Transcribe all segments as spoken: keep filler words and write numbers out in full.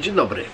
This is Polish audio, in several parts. Dzień dobry.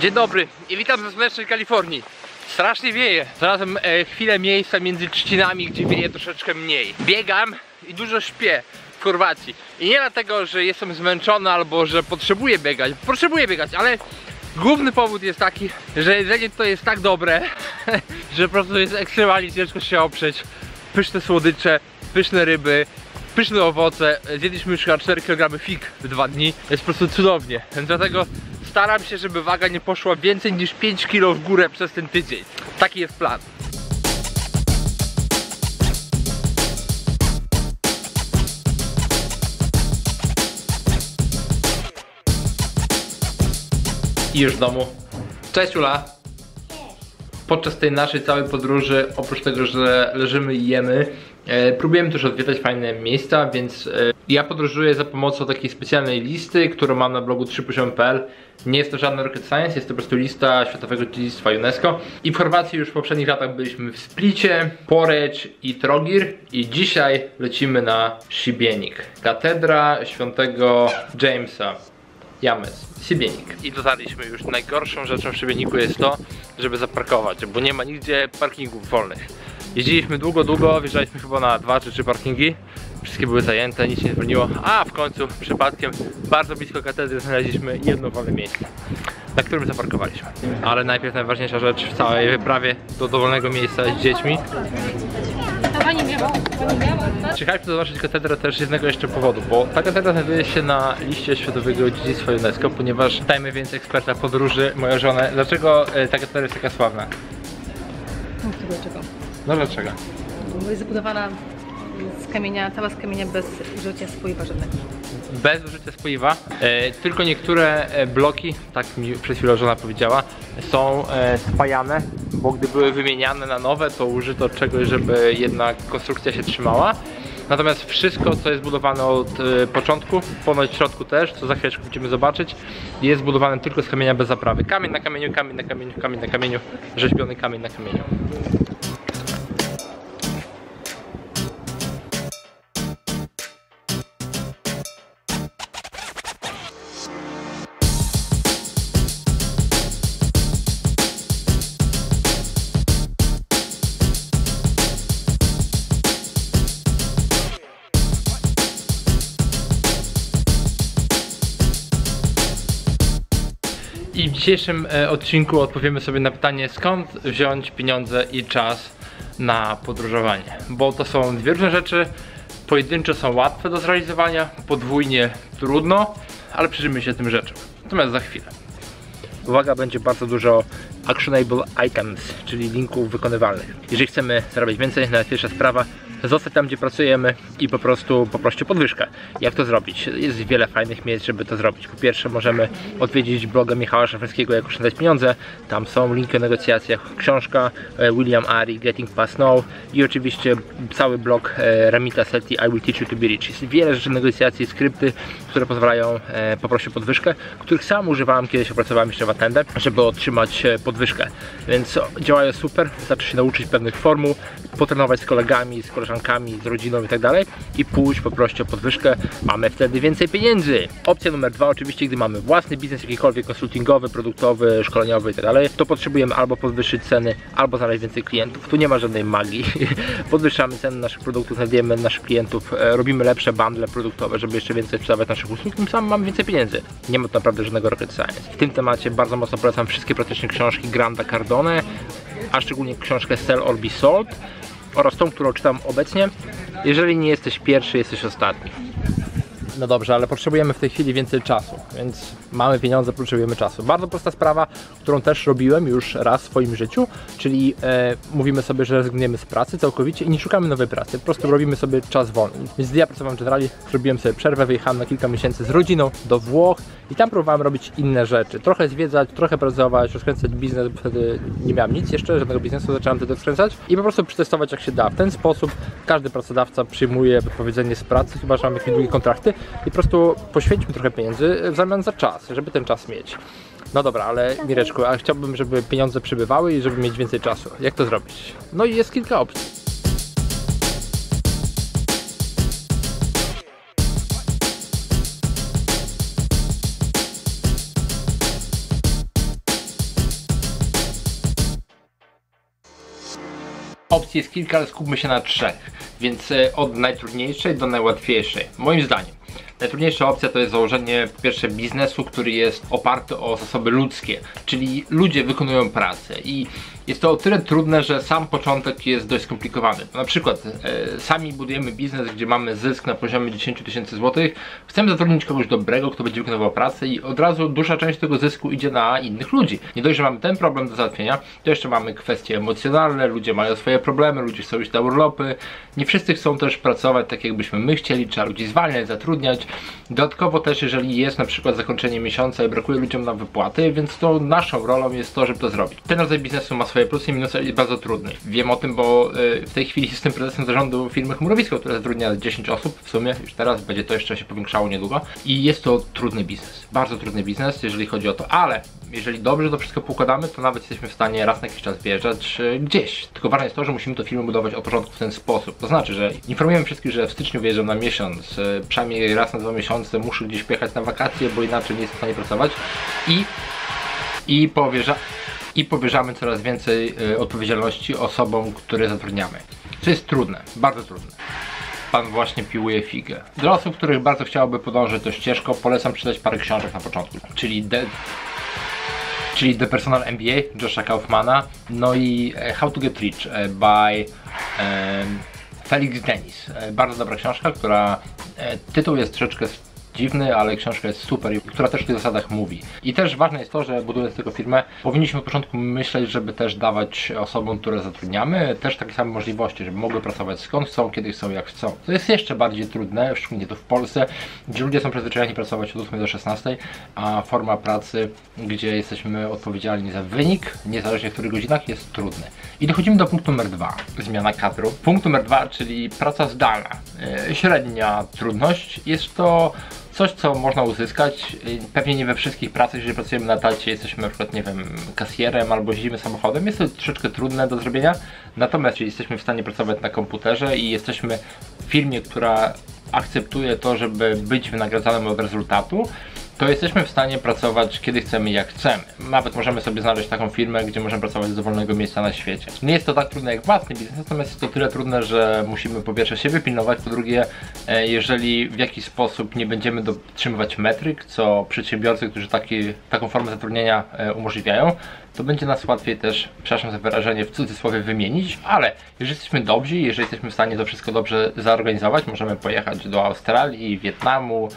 Dzień dobry i witam ze Zmęcznej Kalifornii. Strasznie wieje. Znalazłem e, chwilę miejsca między trzcinami, gdzie wieje troszeczkę mniej. Biegam i dużo śpię w Chorwacji. I nie dlatego, że jestem zmęczony albo że potrzebuję biegać. Potrzebuję biegać, ale główny powód jest taki, że jedzenie to jest tak dobre, że po prostu jest ekstremalnie ciężko się oprzeć. Pyszne słodycze, pyszne ryby, pyszne owoce. Zjedliśmy już cztery kilogramy fig w dwa dni. Jest po prostu cudownie. Więc dlatego staram się, żeby waga nie poszła więcej niż pięć kilo w górę przez ten tydzień. Taki jest plan. I już w domu. Cześć Ula! Podczas tej naszej całej podróży, oprócz tego, że leżymy i jemy, e, próbujemy też odwiedzać fajne miejsca, więc e, ja podróżuję za pomocą takiej specjalnej listy, którą mam na blogu trzy poziomy kropka p l. Nie jest to żadna rocket science, jest to po prostu lista Światowego Dziedzictwa UNESCO. I w Chorwacji już w poprzednich latach byliśmy w Splicie, Porec i Trogir. I dzisiaj lecimy na Sibenik. Katedra świętego Jamesa. James, Sibenik. I dotarliśmy już. Najgorszą rzeczą w Sibeniku jest to, żeby zaparkować, bo nie ma nigdzie parkingów wolnych. Jeździliśmy długo, długo, wjeżdżaliśmy chyba na dwa czy trzy parkingi. Wszystkie były zajęte, nic się nie zwolniło. A w końcu przypadkiem bardzo blisko katedry znaleźliśmy jedno wolne miejsce, na którym zaparkowaliśmy. Ale najpierw najważniejsza rzecz w całej wyprawie do dowolnego miejsca z dziećmi. Przyjechaliśmy tu zobaczyć katedrę też z jednego jeszcze powodu, bo ta katedra znajduje się na liście Światowego Dziedzictwa UNESCO, ponieważ dajmy więc eksperta podróży, moją żonę, dlaczego ta katedra jest taka sławna? No dlaczego? No dlaczego? Bo jest zbudowana z kamienia, cała z kamienia bez użycia spoiwa żadnego. Bez użycia spoiwa, e, tylko niektóre bloki, tak mi przed chwilą żona powiedziała, są e, spajane, bo gdy były wymieniane na nowe, to użyto czegoś, żeby jednak konstrukcja się trzymała. Natomiast wszystko, co jest budowane od e, początku, ponoć w środku też, co za chwileczkę będziemy zobaczyć, jest budowane tylko z kamienia bez zaprawy. Kamień na kamieniu, kamień na kamieniu, kamień na kamieniu, rzeźbiony kamień na kamieniu. I w dzisiejszym odcinku odpowiemy sobie na pytanie, skąd wziąć pieniądze i czas na podróżowanie. Bo to są dwie różne rzeczy, pojedynczo są łatwe do zrealizowania, podwójnie trudno, ale przyjrzymy się tym rzeczom. Natomiast za chwilę. Uwaga, będzie bardzo dużo actionable items, czyli linków wykonywalnych. Jeżeli chcemy zarabiać więcej, najłatwiejsza sprawa, zostać tam, gdzie pracujemy i po prostu poproście podwyżkę. Jak to zrobić? Jest wiele fajnych miejsc, żeby to zrobić. Po pierwsze, możemy odwiedzić bloga Michała Szafrańskiego, jak oszczędzać pieniądze. Tam są linki o negocjacjach, książka William Ari, Getting Past Now i oczywiście cały blog Ramita Seti, I Will Teach You To Be Rich. Jest wiele rzeczy negocjacji, skrypty, które pozwalają poprosić podwyżkę, których sam używałem, kiedyś opracowałem jeszcze w Atendę, żeby otrzymać podwyżkę. Więc działają super, zacząć się nauczyć pewnych formuł, potrenować z kolegami, z z rodziną i tak dalej i pójść po prostu o podwyżkę, mamy wtedy więcej pieniędzy. Opcja numer dwa, oczywiście gdy mamy własny biznes jakikolwiek, konsultingowy, produktowy, szkoleniowy i tak dalej, to potrzebujemy albo podwyższyć ceny, albo znaleźć więcej klientów. Tu nie ma żadnej magii. Podwyższamy ceny naszych produktów, znajdujemy naszych klientów, robimy lepsze bundle produktowe, żeby jeszcze więcej sprzedawać naszych usług, tym samym mamy więcej pieniędzy. Nie ma tu naprawdę żadnego rocket science. W tym temacie bardzo mocno polecam wszystkie praktyczne książki Granta Cardone, a szczególnie książkę Sell or Be Sold, oraz tą, którą czytam obecnie. Jeżeli nie jesteś pierwszy, jesteś ostatni. No dobrze, ale potrzebujemy w tej chwili więcej czasu, więc mamy pieniądze, potrzebujemy czasu. Bardzo prosta sprawa, którą też robiłem już raz w swoim życiu, czyli e, mówimy sobie, że rezygnujemy z pracy całkowicie i nie szukamy nowej pracy, po prostu robimy sobie czas wolny. Więc ja pracowałem generalnie, zrobiłem sobie przerwę, wyjechałem na kilka miesięcy z rodziną do Włoch i tam próbowałem robić inne rzeczy. Trochę zwiedzać, trochę pracować, rozkręcać biznes, bo wtedy nie miałem nic jeszcze, żadnego biznesu, zacząłem wtedy rozkręcać i po prostu przetestować jak się da. W ten sposób każdy pracodawca przyjmuje wypowiedzenie z pracy, chyba że mamy jakieś długie kontrakty, i po prostu poświęćmy trochę pieniędzy w zamian za czas, żeby ten czas mieć. No dobra, ale Mireczku, a chciałbym, żeby pieniądze przybywały i żeby mieć więcej czasu. Jak to zrobić? No i jest kilka opcji. opcji jest kilka, ale skupmy się na trzech, więc od najtrudniejszej do najłatwiejszej, moim zdaniem. Najtrudniejsza opcja to jest założenie po pierwsze biznesu, który jest oparty o zasoby ludzkie, czyli ludzie wykonują pracę i jest to o tyle trudne, że sam początek jest dość skomplikowany. Na przykład e, sami budujemy biznes, gdzie mamy zysk na poziomie dziesięć tysięcy złotych, chcemy zatrudnić kogoś dobrego, kto będzie wykonywał pracę i od razu duża część tego zysku idzie na innych ludzi. Nie dość, że mamy ten problem do załatwienia, to jeszcze mamy kwestie emocjonalne, ludzie mają swoje problemy, ludzie chcą iść na urlopy, nie wszyscy chcą też pracować tak, jakbyśmy my chcieli, trzeba ludzi zwalniać, zatrudniać. Dodatkowo też, jeżeli jest na przykład zakończenie miesiąca i brakuje ludziom na wypłaty, więc to naszą rolą jest to, żeby to zrobić. Ten rodzaj biznesu ma swoje plusy i minusy, ale jest bardzo trudny. Wiem o tym, bo w tej chwili jestem prezesem zarządu firmy Chmurowisko, która zatrudnia dziesięć osób w sumie, już teraz będzie to jeszcze się powiększało niedługo i jest to trudny biznes, bardzo trudny biznes, jeżeli chodzi o to, ale jeżeli dobrze to wszystko poukładamy, to nawet jesteśmy w stanie raz na jakiś czas wjeżdżać gdzieś. Tylko ważne jest to, że musimy to firmę budować od początku w ten sposób. To znaczy, że informujemy wszystkich, że w styczniu wyjeżdżam na miesiąc, przynajmniej raz na dwa miesiące muszę gdzieś pojechać na wakacje, bo inaczej nie jestem w stanie pracować i, i powierza... I powierzamy coraz więcej y, odpowiedzialności osobom, które zatrudniamy. Co jest trudne, bardzo trudne. Pan właśnie piłuje figę. Dla osób, których bardzo chciałoby podążyć tą ścieżką, polecam przeczytać parę książek na początku. Czyli de... Czyli The Personal M B A, Josha Kaufmana, no i How to Get Rich by um, Felix Dennis. Bardzo dobra książka, która... Tytuł jest troszeczkę dziwny, ale książka jest super, która też w tych zasadach mówi. I też ważne jest to, że budując tego firmę, powinniśmy od początku myśleć, żeby też dawać osobom, które zatrudniamy, też takie same możliwości, żeby mogły pracować skąd chcą, kiedy chcą, jak chcą. To jest jeszcze bardziej trudne, szczególnie to w Polsce, gdzie ludzie są przyzwyczajeni pracować od ósmej do szesnastej, a forma pracy, gdzie jesteśmy odpowiedzialni za wynik, niezależnie w których godzinach, jest trudny. I dochodzimy do punktu numer dwa, zmiana kadru. Punkt numer dwa, czyli praca zdalna. Średnia trudność jest to coś, co można uzyskać, pewnie nie we wszystkich pracach, jeżeli pracujemy na etacie, jesteśmy na przykład, nie wiem, kasjerem albo jeździmy samochodem, jest to troszeczkę trudne do zrobienia, natomiast jeżeli jesteśmy w stanie pracować na komputerze i jesteśmy w firmie, która akceptuje to, żeby być wynagradzanym od rezultatu, to jesteśmy w stanie pracować kiedy chcemy, jak chcemy. Nawet możemy sobie znaleźć taką firmę, gdzie możemy pracować z dowolnego miejsca na świecie. Nie jest to tak trudne jak własny biznes, natomiast jest to tyle trudne, że musimy po pierwsze siebie pilnować, po drugie, jeżeli w jakiś sposób nie będziemy dotrzymywać metryk, co przedsiębiorcy, którzy taki, taką formę zatrudnienia umożliwiają, to będzie nas łatwiej też, przepraszam za wyrażenie, w cudzysłowie wymienić, ale jeżeli jesteśmy dobrzy, jeżeli jesteśmy w stanie to wszystko dobrze zaorganizować, możemy pojechać do Australii, Wietnamu,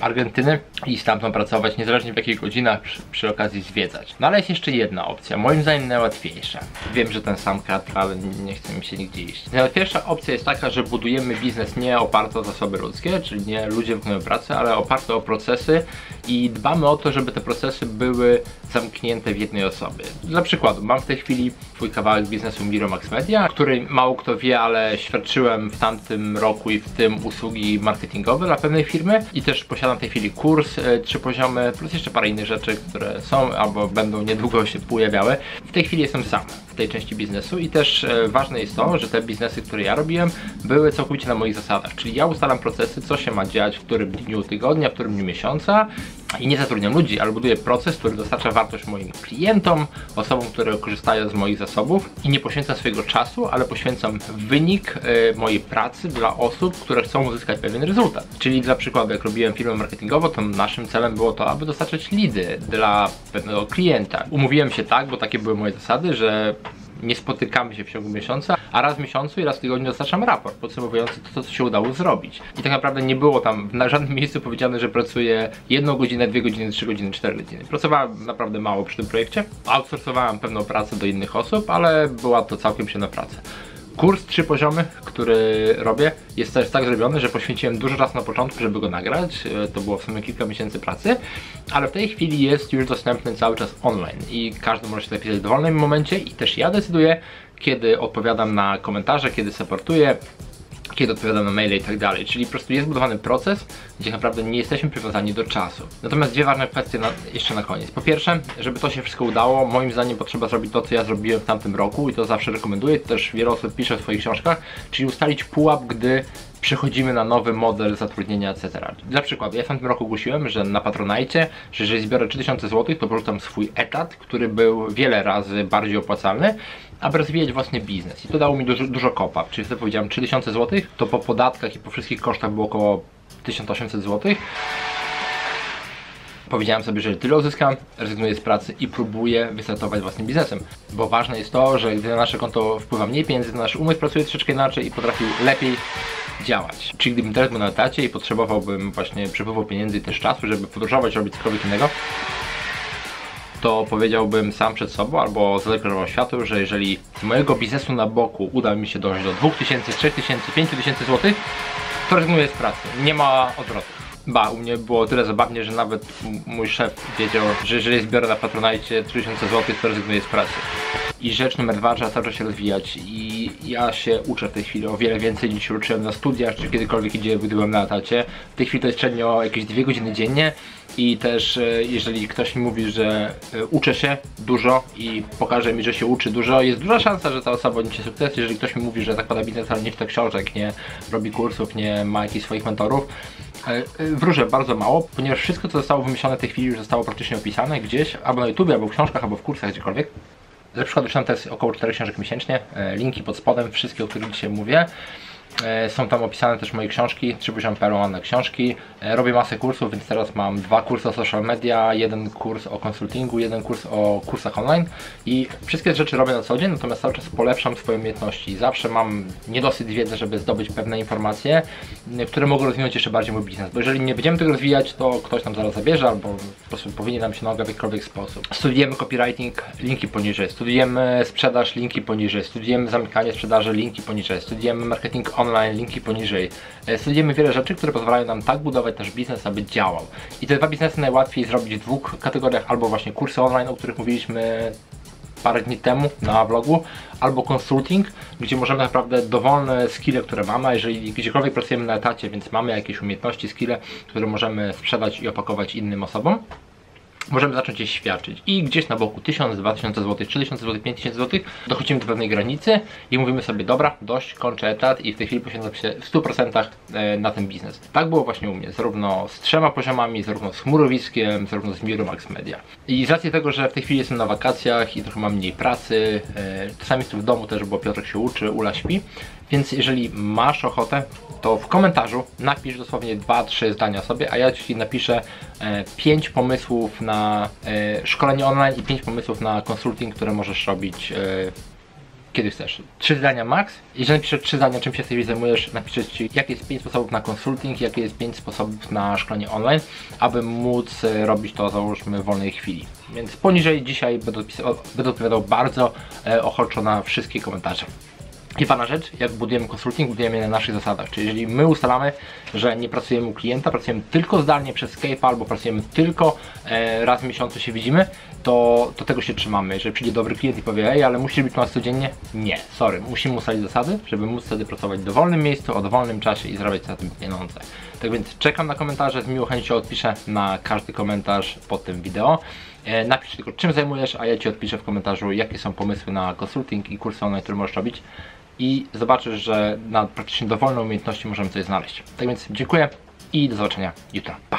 Argentyny i stamtąd pracować, niezależnie w jakich godzinach, przy, przy okazji zwiedzać. No ale jest jeszcze jedna opcja, moim zdaniem najłatwiejsza. Wiem, że ten sam kadr, ale nie chcę mi się nigdzie iść. Najłatwiejsza opcja jest taka, że budujemy biznes nie oparty o zasoby ludzkie, czyli nie ludzie wykonują pracę, ale oparte o procesy i dbamy o to, żeby te procesy były zamknięte w jednej osobie. Dla przykładu, mam w tej chwili swój kawałek biznesu Miromax Media, który mało kto wie, ale świadczyłem w tamtym roku i w tym usługi marketingowe dla pewnej firmy i też posiadam w tej chwili kurs y, Trzy Poziomy, plus jeszcze parę innych rzeczy, które są albo będą niedługo się pojawiały. W tej chwili jestem sam w tej części biznesu i też y, ważne jest to, że te biznesy, które ja robiłem, były całkowicie na moich zasadach, czyli ja ustalam procesy, co się ma dziać, w którym dniu tygodnia, w którym dniu miesiąca i nie zatrudniam ludzi, ale buduję proces, który dostarcza wartość moim klientom, osobom, które korzystają z moich zasobów i nie poświęcam swojego czasu, ale poświęcam wynik y, mojej pracy dla osób, które chcą uzyskać pewien rezultat. Czyli dla przykładu, jak robiłem firmę marketingową, to naszym celem było to, aby dostarczać lidy dla pewnego klienta. Umówiłem się tak, bo takie były moje zasady, że nie spotykamy się w ciągu miesiąca, a raz w miesiącu i raz w tygodniu dostarczam raport podsumowujący to, co się udało zrobić. I tak naprawdę nie było tam na żadnym miejscu powiedziane, że pracuję jedną godzinę, dwie godziny, trzy godziny, cztery godziny. Pracowałem naprawdę mało przy tym projekcie, outsourcowałem pewną pracę do innych osób, ale była to całkiem przyjemna praca. Kurs Trzy Poziomy, który robię, jest też tak zrobiony, że poświęciłem dużo czasu na początku, żeby go nagrać. To było w sumie kilka miesięcy pracy, ale w tej chwili jest już dostępny cały czas online i każdy może się zapisać w dowolnym momencie i też ja decyduję, kiedy odpowiadam na komentarze, kiedy supportuję, kiedy odpowiadam na maile i tak dalej, czyli po prostu jest budowany proces, gdzie naprawdę nie jesteśmy przywiązani do czasu. Natomiast dwie ważne kwestie na, jeszcze na koniec. Po pierwsze, żeby to się wszystko udało, moim zdaniem potrzeba zrobić to, co ja zrobiłem w tamtym roku i to zawsze rekomenduję, to też wiele osób pisze w swoich książkach, czyli ustalić pułap, gdy przechodzimy na nowy model zatrudnienia, et cetera. Dla przykładu, ja w tamtym roku ogłosiłem, że na Patronite, że jeżeli zbiorę trzy tysiące złotych, to porzucam swój etat, który był wiele razy bardziej opłacalny, aby rozwijać własny biznes. I to dało mi dużo, dużo kopa. Czyli wtedy powiedziałem trzy tysiące złotych, to po podatkach i po wszystkich kosztach było około tysiąc osiemset złotych. Powiedziałem sobie, że jeżeli tyle uzyskam, rezygnuję z pracy i próbuję wystartować własnym biznesem. Bo ważne jest to, że gdy na nasze konto wpływa mniej pieniędzy, to nasz umysł pracuje troszeczkę inaczej i potrafi lepiej działać. Czyli gdybym teraz był na etacie i potrzebowałbym właśnie przepływu pieniędzy i też czasu, żeby podróżować, robić cokolwiek innego, to powiedziałbym sam przed sobą albo zadeklarował światu, że jeżeli z mojego biznesu na boku uda mi się dążyć do dwóch tysięcy, trzech tysięcy, pięciu tysięcy złotych, to rezygnuję z pracy. Nie ma odwrotu. Ba, u mnie było tyle zabawnie, że nawet mój szef wiedział, że jeżeli zbiorę na Patronite trzy tysiące złotych, to rezygnuję z pracy. I rzecz numer dwa, trzeba cały czas się rozwijać i ja się uczę w tej chwili o wiele więcej niż się uczyłem na studiach, czy kiedykolwiek gdzie byłem na etacie. W tej chwili to jest średnio jakieś dwie godziny dziennie i też jeżeli ktoś mi mówi, że uczę się dużo i pokaże mi, że się uczy dużo, jest duża szansa, że ta osoba odniesie sukces. Jeżeli ktoś mi mówi, że zakłada biznes, ale nie czyta książek, nie robi kursów, nie ma jakichś swoich mentorów, wróżę bardzo mało, ponieważ wszystko, co zostało wymyślone w tej chwili, już zostało praktycznie opisane gdzieś, albo na YouTube, albo w książkach, albo w kursach, gdziekolwiek. Na przykład wyszłam teraz około czterech książek miesięcznie, linki pod spodem, wszystkie, o których dzisiaj mówię. Są tam opisane też moje książki, trzy poziomy kropka pe el na książki. Robię masę kursów, więc teraz mam dwa kursy o social media, jeden kurs o konsultingu, jeden kurs o kursach online. I wszystkie rzeczy robię na co dzień, natomiast cały czas polepszam swoje umiejętności. Zawsze mam niedosyt wiedzy, żeby zdobyć pewne informacje, które mogą rozwinąć jeszcze bardziej mój biznes. Bo jeżeli nie będziemy tego rozwijać, to ktoś nam zaraz zabierze, albo po prostu powinien nam się nagle w jakikolwiek sposób. Studiujemy copywriting, linki poniżej. Studiujemy sprzedaż, linki poniżej. Studiujemy zamykanie sprzedaży, linki poniżej. Studiujemy marketing online, linki poniżej. Studiujemy wiele rzeczy, które pozwalają nam tak budować nasz biznes, aby działał. I te dwa biznesy najłatwiej zrobić w dwóch kategoriach, albo właśnie kursy online, o których mówiliśmy parę dni temu na vlogu, albo konsulting, gdzie możemy naprawdę dowolne skille, które mamy, a jeżeli gdziekolwiek pracujemy na etacie, więc mamy jakieś umiejętności, skille, które możemy sprzedać i opakować innym osobom, możemy zacząć je świadczyć i gdzieś na boku tysiąc, dwa tysiące złotych, trzy tysiące złotych, pięć tysięcy złotych dochodzimy do pewnej granicy i mówimy sobie dobra, dość, kończę etat i w tej chwili poświęcam się w stu procentach na ten biznes. Tak było właśnie u mnie, zarówno z trzema poziomami, zarówno z Chmurowiskiem, zarówno z Miromax Media. I z racji tego, że w tej chwili jestem na wakacjach i trochę mam mniej pracy, czasami jestem w domu też, bo Piotrek się uczy, Ula śpi, więc jeżeli masz ochotę, to w komentarzu napisz dosłownie dwa trzy zdania o sobie, a ja Ci napiszę pięć pomysłów na szkolenie online i pięć pomysłów na konsulting, które możesz robić kiedy chcesz. Trzy zdania max. Jeżeli napiszę trzy zdania, czym się sobie zajmujesz, napiszę Ci, jakie jest pięć sposobów na konsulting, jakie jest pięć sposobów na szkolenie online, aby móc robić to, załóżmy, w wolnej chwili. Więc poniżej dzisiaj będę, będę odpowiadał bardzo ochoczo na wszystkie komentarze. I ważna rzecz, jak budujemy konsulting, budujemy na naszych zasadach. Czyli jeżeli my ustalamy, że nie pracujemy u klienta, pracujemy tylko zdalnie przez Skype'a albo pracujemy tylko e, raz w miesiącu się widzimy, to, to tego się trzymamy. Jeżeli przyjdzie dobry klient i powie, ej, ale musisz być u nas codziennie? Nie, sorry, musimy ustalić zasady, żeby móc wtedy pracować w dowolnym miejscu, o dowolnym czasie i zarabiać na tym pieniądze. Tak więc czekam na komentarze, z miłą chęcią odpiszę na każdy komentarz pod tym wideo. E, napisz tylko, czym zajmujesz, a ja Ci odpiszę w komentarzu, jakie są pomysły na konsulting i kursy online, które możesz robić. I zobaczysz, że na praktycznie dowolne umiejętności możemy coś znaleźć. Tak więc dziękuję i do zobaczenia jutro. Pa!